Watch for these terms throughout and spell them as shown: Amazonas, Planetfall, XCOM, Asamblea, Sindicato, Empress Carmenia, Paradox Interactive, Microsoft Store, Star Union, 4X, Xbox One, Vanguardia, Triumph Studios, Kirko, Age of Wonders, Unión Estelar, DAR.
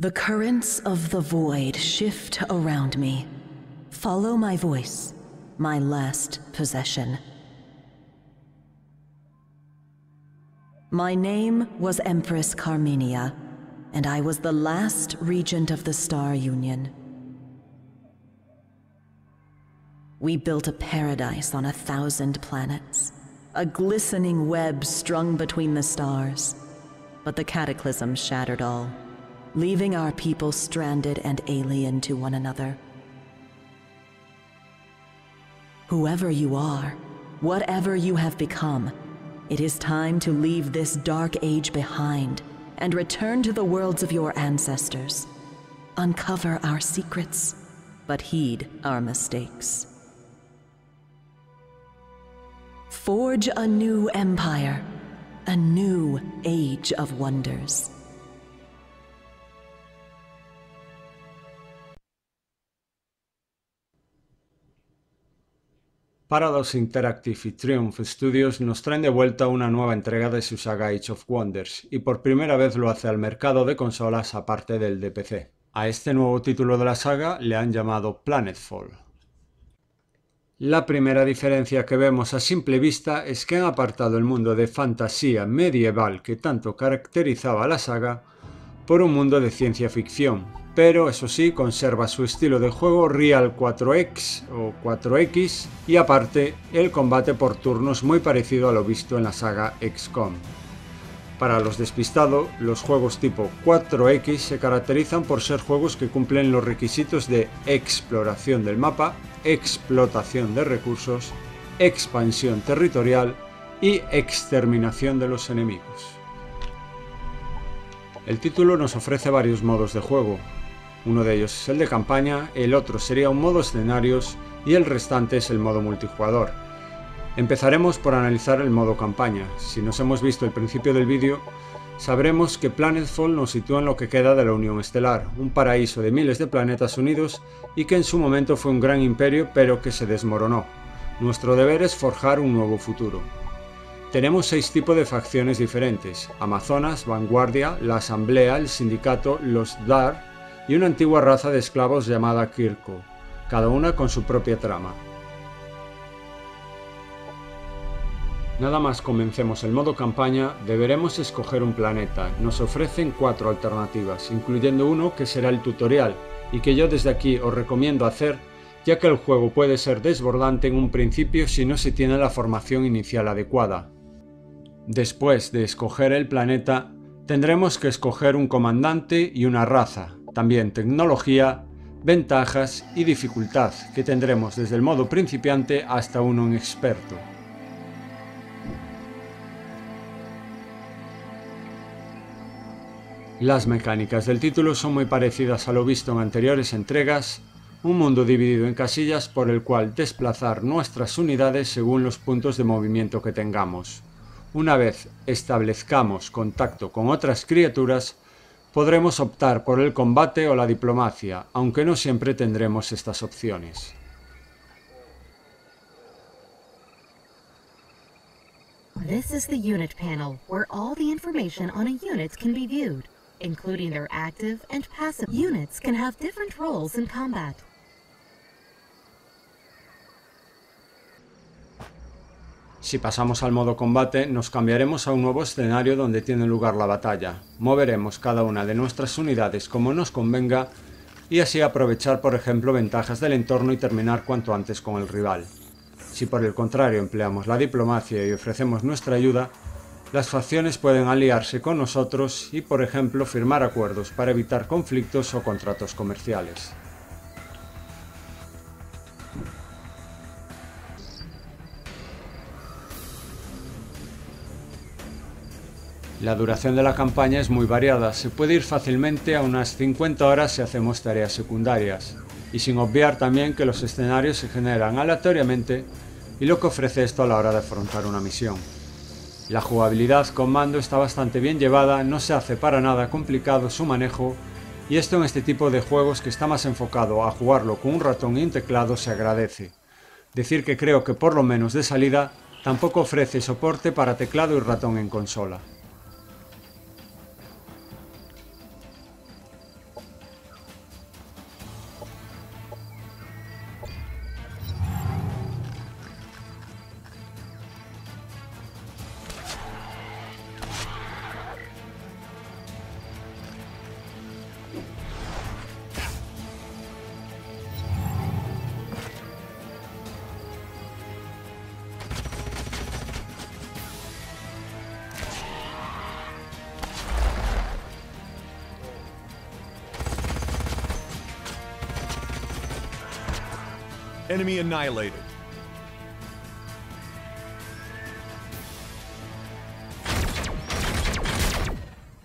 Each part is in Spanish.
The currents of the void shift around me. Follow my voice, my last possession. My name was Empress Carmenia, and I was the last regent of the Star Union. We built a paradise on 1,000 planets, a glistening web strung between the stars. But the cataclysm shattered all, leaving our people stranded and alien to one another. Whoever you are, whatever you have become, it is time to leave this dark age behind and return to the worlds of your ancestors. Uncover our secrets, but heed our mistakes. Forge a new empire, a new Age of Wonders. Paradox Interactive y Triumph Studios nos traen de vuelta una nueva entrega de su saga Age of Wonders, y por primera vez lo hace al mercado de consolas aparte del de PC. A este nuevo título de la saga le han llamado Planetfall. La primera diferencia que vemos a simple vista es que han apartado el mundo de fantasía medieval que tanto caracterizaba a la saga por un mundo de ciencia ficción, pero eso sí conserva su estilo de juego Real 4X o 4X y aparte el combate por turnos muy parecido a lo visto en la saga XCOM. Para los despistados, los juegos tipo 4X se caracterizan por ser juegos que cumplen los requisitos de exploración del mapa, explotación de recursos, expansión territorial y exterminación de los enemigos. El título nos ofrece varios modos de juego, uno de ellos es el de campaña, el otro sería un modo escenarios y el restante es el modo multijugador. Empezaremos por analizar el modo campaña. Si nos hemos visto el principio del vídeo, sabremos que Planetfall nos sitúa en lo que queda de la Unión Estelar, un paraíso de miles de planetas unidos y que en su momento fue un gran imperio pero que se desmoronó. Nuestro deber es forjar un nuevo futuro. Tenemos 6 tipos de facciones diferentes: Amazonas, Vanguardia, la Asamblea, el Sindicato, los DAR y una antigua raza de esclavos llamada Kirko, cada una con su propia trama. Nada más comencemos el modo campaña, deberemos escoger un planeta. Nos ofrecen 4 alternativas, incluyendo uno que será el tutorial y que yo desde aquí os recomiendo hacer, ya que el juego puede ser desbordante en un principio si no se tiene la formación inicial adecuada. Después de escoger el planeta, tendremos que escoger un comandante y una raza, también tecnología, ventajas y dificultad, que tendremos desde el modo principiante hasta uno experto. Las mecánicas del título son muy parecidas a lo visto en anteriores entregas, un mundo dividido en casillas por el cual desplazar nuestras unidades según los puntos de movimiento que tengamos. Una vez establezcamos contacto con otras criaturas, podremos optar por el combate o la diplomacia, aunque no siempre tendremos estas opciones. This is the unit panel, where all the information on a unit can be viewed, including their active and passive units can have different roles in combat. Si pasamos al modo combate, nos cambiaremos a un nuevo escenario donde tiene lugar la batalla. Moveremos cada una de nuestras unidades como nos convenga y así aprovechar, por ejemplo, ventajas del entorno y terminar cuanto antes con el rival. Si por el contrario empleamos la diplomacia y ofrecemos nuestra ayuda, las facciones pueden aliarse con nosotros y, por ejemplo, firmar acuerdos para evitar conflictos o contratos comerciales. La duración de la campaña es muy variada, se puede ir fácilmente a unas 50 horas si hacemos tareas secundarias, y sin obviar también que los escenarios se generan aleatoriamente y lo que ofrece esto a la hora de afrontar una misión. La jugabilidad con mando está bastante bien llevada, no se hace para nada complicado su manejo, y esto en este tipo de juegos que está más enfocado a jugarlo con un ratón y un teclado se agradece. Decir que creo que por lo menos de salida tampoco ofrece soporte para teclado y ratón en consola. Enemy annihilated.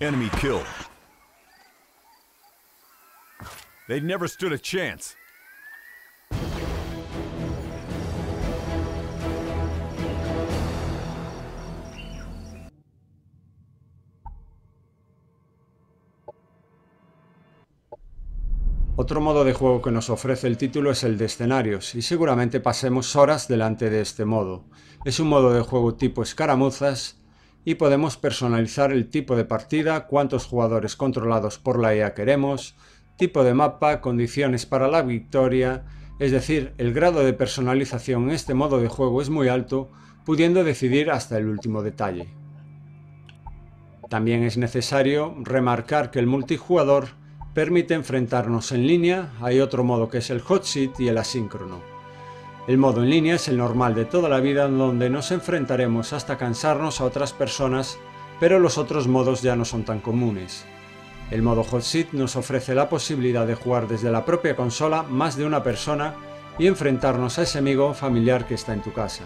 Enemy killed. They never stood a chance. Otro modo de juego que nos ofrece el título es el de escenarios, y seguramente pasemos horas delante de este modo. Es un modo de juego tipo escaramuzas, y podemos personalizar el tipo de partida, cuántos jugadores controlados por la IA queremos, tipo de mapa, condiciones para la victoria, es decir, el grado de personalización en este modo de juego es muy alto, pudiendo decidir hasta el último detalle. También es necesario remarcar que el multijugador permite enfrentarnos en línea, hay otro modo que es el hot seat y el asíncrono. El modo en línea es el normal de toda la vida donde nos enfrentaremos hasta cansarnos a otras personas, pero los otros modos ya no son tan comunes. El modo hot seat nos ofrece la posibilidad de jugar desde la propia consola más de una persona y enfrentarnos a ese amigo o familiar que está en tu casa.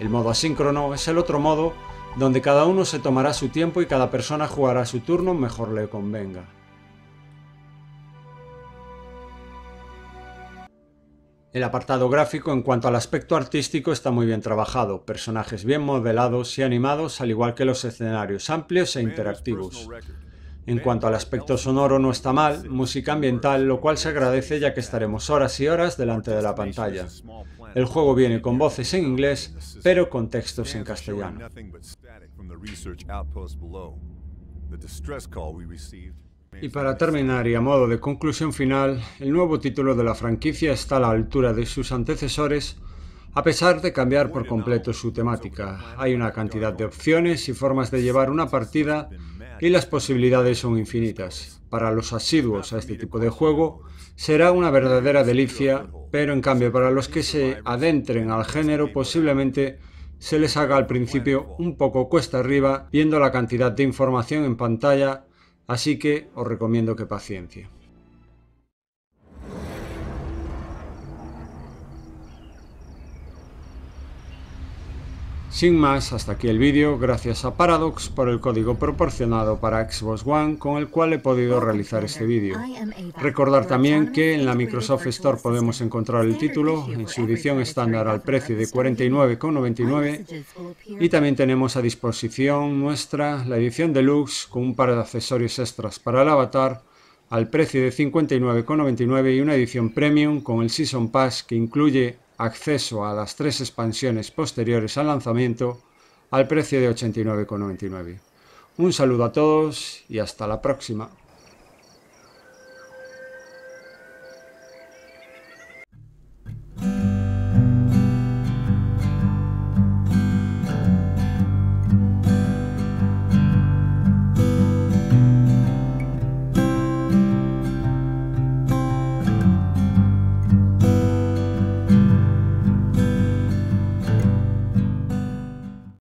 El modo asíncrono es el otro modo donde cada uno se tomará su tiempo y cada persona jugará su turno mejor le convenga. El apartado gráfico en cuanto al aspecto artístico está muy bien trabajado, personajes bien modelados y animados al igual que los escenarios amplios e interactivos. En cuanto al aspecto sonoro no está mal, música ambiental, lo cual se agradece ya que estaremos horas y horas delante de la pantalla. El juego viene con voces en inglés, pero con textos en castellano. Y para terminar y a modo de conclusión final, el nuevo título de la franquicia está a la altura de sus antecesores, a pesar de cambiar por completo su temática. Hay una cantidad de opciones y formas de llevar una partida y las posibilidades son infinitas. Para los asiduos a este tipo de juego será una verdadera delicia, pero en cambio para los que se adentren al género posiblemente se les haga al principio un poco cuesta arriba viendo la cantidad de información en pantalla. Así que os recomiendo que paciencia. Sin más, hasta aquí el vídeo, gracias a Paradox por el código proporcionado para Xbox One con el cual he podido realizar este vídeo. Recordar también que en la Microsoft Store podemos encontrar el título, en su edición estándar al precio de 49,99 €, y también tenemos a disposición nuestra la edición deluxe con un par de accesorios extras para el avatar al precio de 59,99 € y una edición premium con el Season Pass que incluye acceso a las 3 expansiones posteriores al lanzamiento al precio de 89,99 €. Un saludo a todos y hasta la próxima.